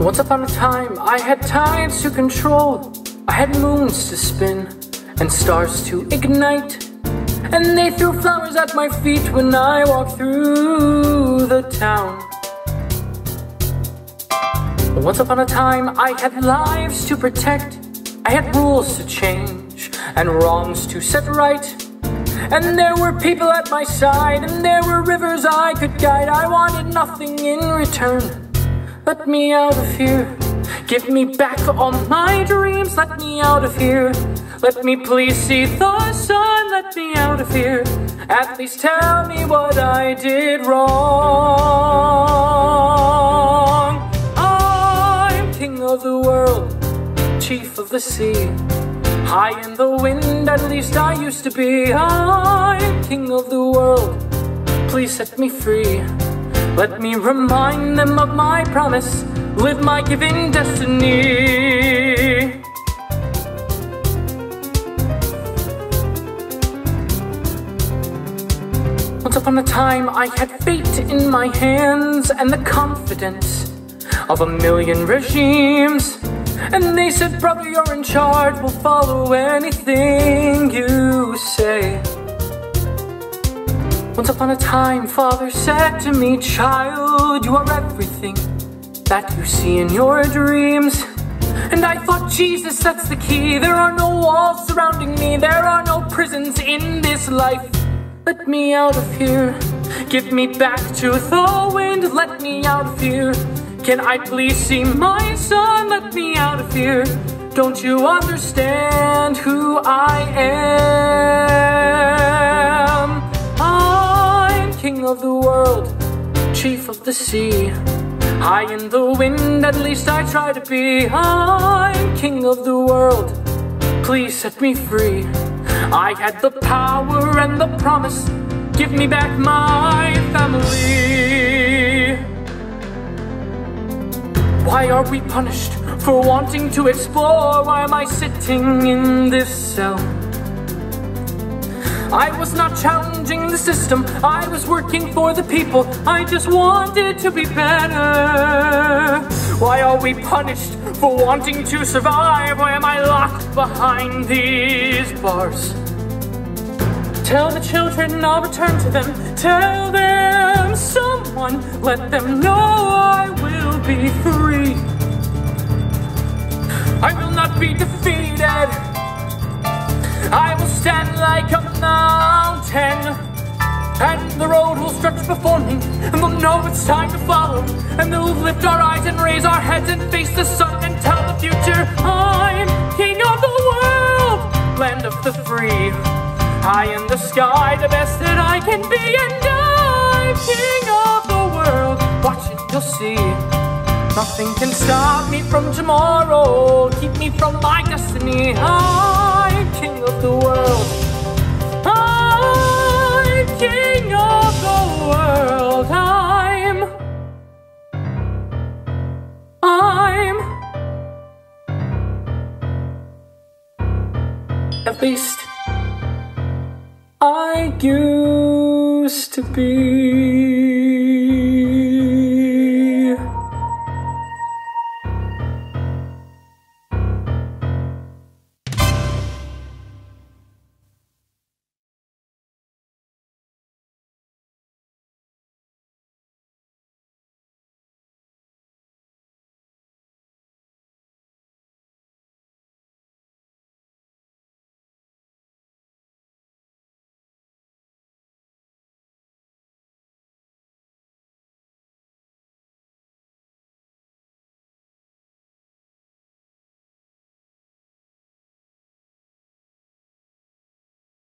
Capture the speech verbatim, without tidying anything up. Once upon a time, I had tides to control. I had moons to spin and stars to ignite. And they threw flowers at my feet when I walked through the town. Once upon a time, I had lives to protect. I had rules to change and wrongs to set right. And there were people at my side, and there were rivers I could guide. I wanted nothing in return. Let me out of here. Give me back all my dreams. Let me out of here. Let me please see the sun. Let me out of here. At least tell me what I did wrong. I'm king of the world, chief of the sea. High in the wind, at least I used to be. I'm king of the world, please set me free. Let me remind them of my promise, live my given destiny. Once upon a time, I had fate in my hands and the confidence of a million regimes. And they said, brother, you're in charge, we'll follow anything you say. Once upon a time, father said to me, child, you are everything that you see in your dreams. And I thought, Jesus, that's the key. There are no walls surrounding me. There are no prisons in this life. Let me out of here. Give me back to the wind. Let me out of here. Can I please see my son? Let me out of here. Don't you understand who I am? I'm king of the world, chief of the sea. High in the wind, at least I try to be. I'm king of the world, please set me free. I had the power and the promise. Give me back my family. Why are we punished for wanting to explore? Why am I sitting in this cell? I was not challenging the system. I was working for the people. I just wanted to be better. Why are we punished for wanting to survive? Why am I locked behind these bars? Tell the children I'll return to them. Tell them someone. Let them know I will be free. I will not be defeated. I will stand like a mountain, and the road will stretch before me, and they'll know it's time to follow, and they'll lift our eyes and raise our heads and face the sun and tell the future, I'm king of the world, land of the free. High in the sky, the best that I can be, and I'm king of the world. Watch it, you'll see. Nothing can stop me from tomorrow, keep me from my destiny. I'm king of the world. I'm king of the world. I'm. I'm. At least I used to be.